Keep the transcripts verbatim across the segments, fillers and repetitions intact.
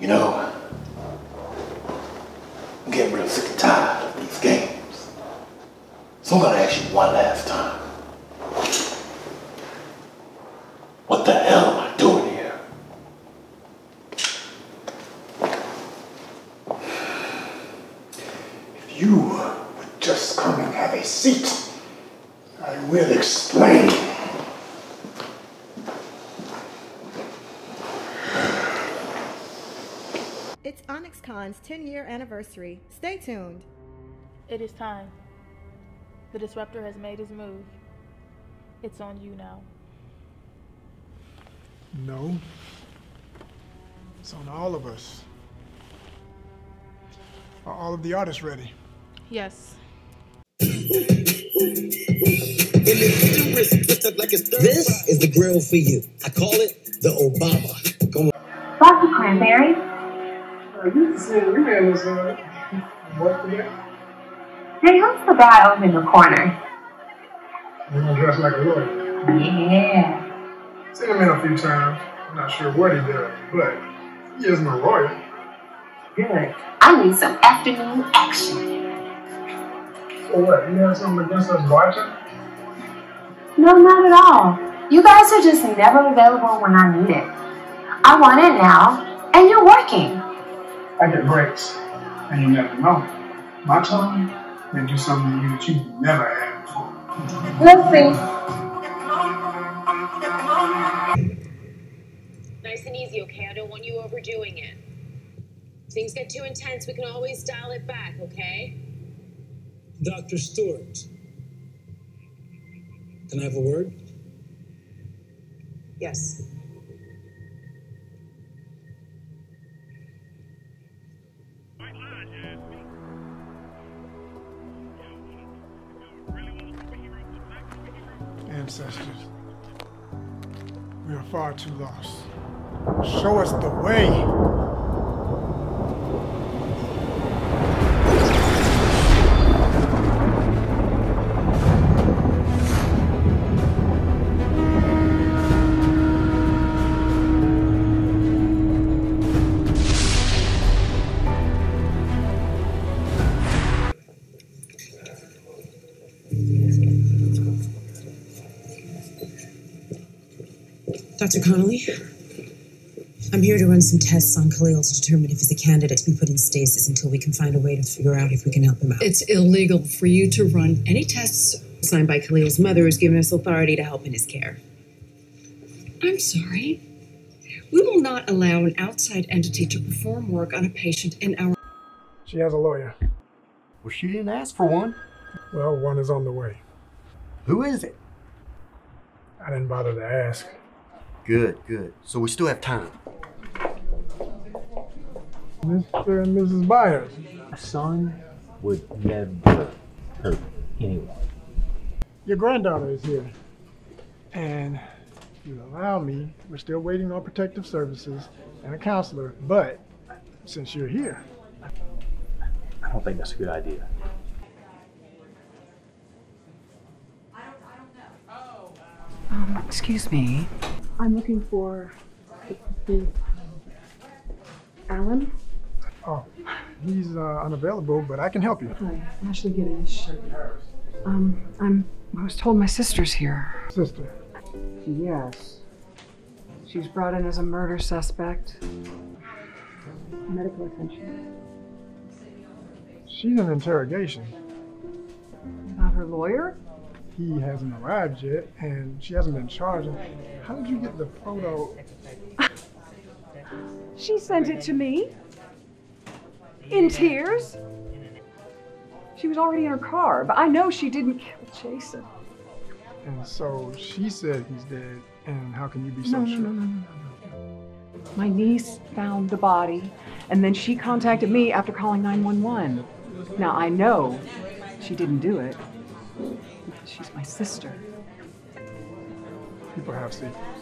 You know, I'm getting real sick and tired of these games. So I'm gonna ask you one last time. What the hell am I doing here? If you would just come and have a seat, I will explain. It's OnyxCon's ten-year anniversary. Stay tuned. It is time. The disruptor has made his move. It's on you now. No. It's on all of us. Are all of the artists ready? Yes. This is the grill for you. I call it the Obama. Come on. Lots of cranberry. Hey, who's the guy over in the corner? He's dressed like a lawyer. Yeah. Seen him in a few times. I'm not sure what he does, but he isn't a lawyer. Good. I need some afternoon action. So what? You have something against us watching? No, not at all. You guys are just never available when I need it. I want it now, and you're working. I get breaks, and you never know. My time may do something to you that you never had before. Let's see. Nice and easy, okay? I don't want you overdoing it. If things get too intense, we can always dial it back, okay? Doctor Stewart, can I have a word? Yes. Ancestors, we are far too lost. Show us the way. Doctor Connolly? I'm here to run some tests on Khalil to determine if he's a candidate to be put in stasis until we can find a way to figure out if we can help him out. It's illegal for you to run any tests signed by Khalil's mother who's given us authority to help in his care. I'm sorry. We will not allow an outside entity to perform work on a patient in our... She has a lawyer. Well, she didn't ask for one. Well, one is on the way. Who is it? I didn't bother to ask. Good, good. So we still have time. Mister and Missus Byers. My son would never hurt anyone. Your granddaughter is here. And if you allow me, we're still waiting on protective services and a counselor, but since you're here. I don't think that's a good idea. Um, excuse me. I'm looking for Alan. Oh, he's uh, unavailable, but I can help you. Hi, Ashley Giddish. Um, I'm. I was told my sister's here. Sister. Yes. She's brought in as a murder suspect. Medical attention. She's in interrogation. Not her lawyer? He hasn't arrived yet, and she hasn't been charged. How did you get the photo? She sent it to me, in tears. She was already in her car, but I know she didn't kill Jason. And so she said he's dead, and how can you be so no, sure? No, no, no, no, no. My niece found the body, and then she contacted me after calling nine one one. Now, I know she didn't do it. She's my sister. People have secrets.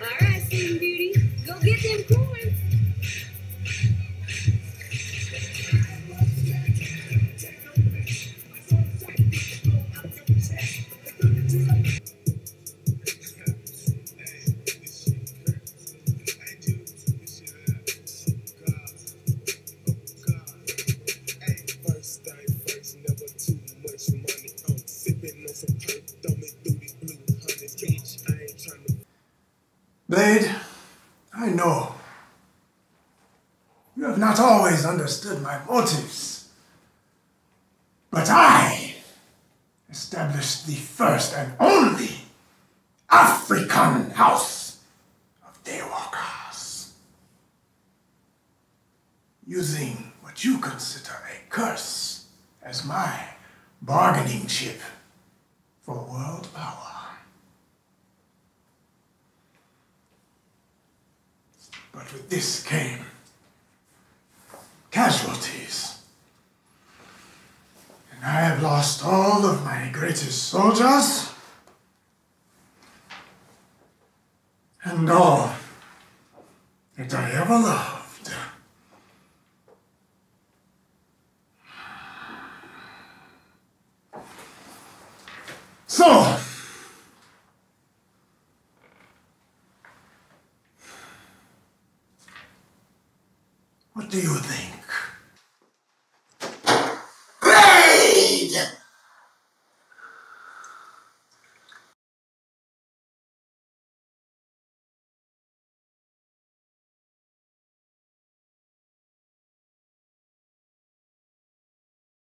All right, Kid, I know you have not always understood my motives, but I established the first and only African house of daywalkers, using what you consider a curse as my bargaining chip for world power. But with this came casualties. And I have lost all of my greatest soldiers and all that I ever loved. So, what do you think? Raid!